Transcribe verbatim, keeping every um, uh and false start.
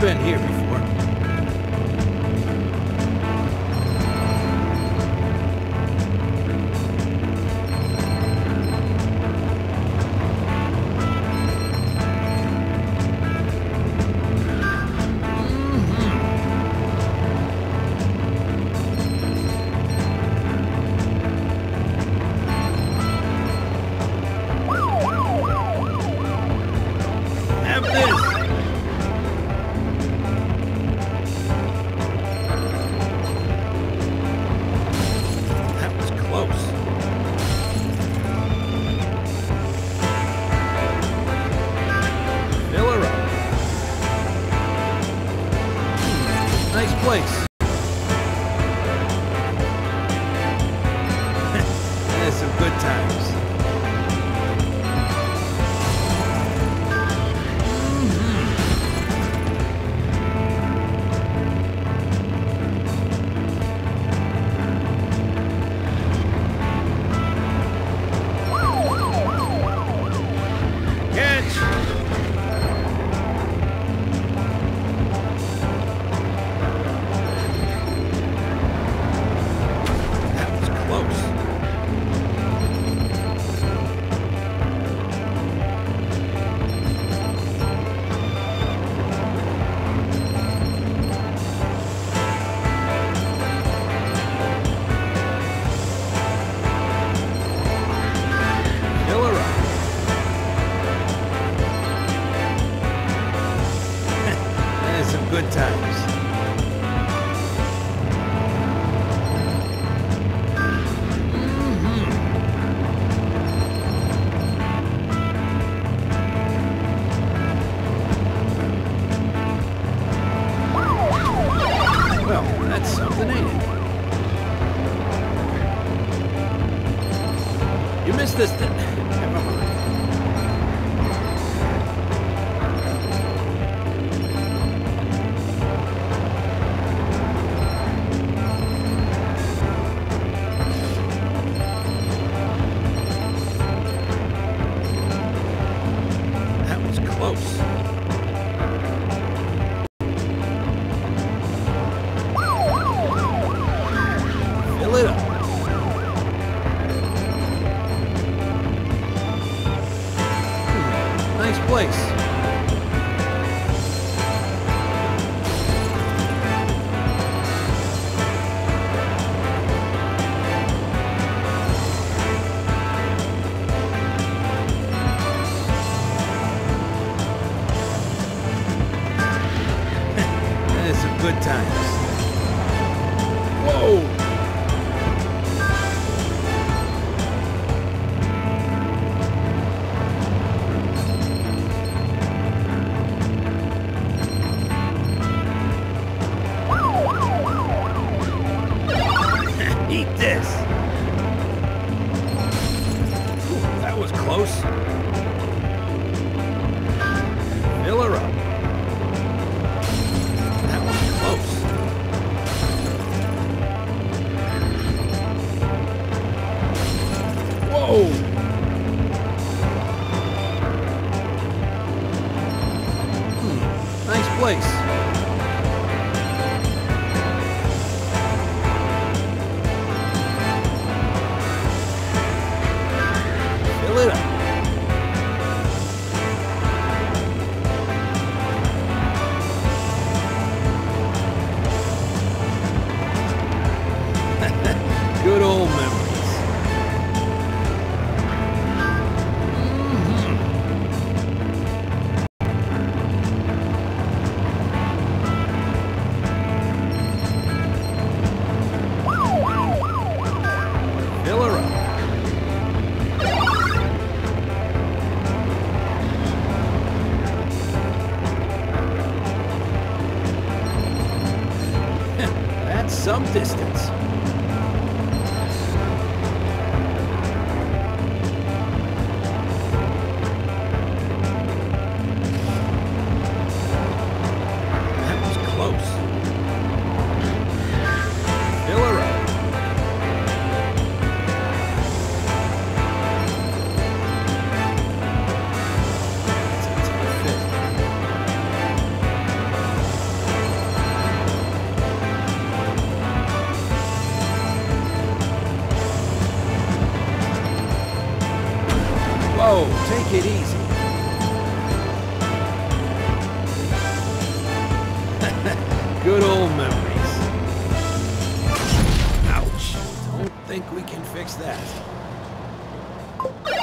been here before. Some distance. Whoa, take it easy. Good old memories. Ouch. Don't think we can fix that.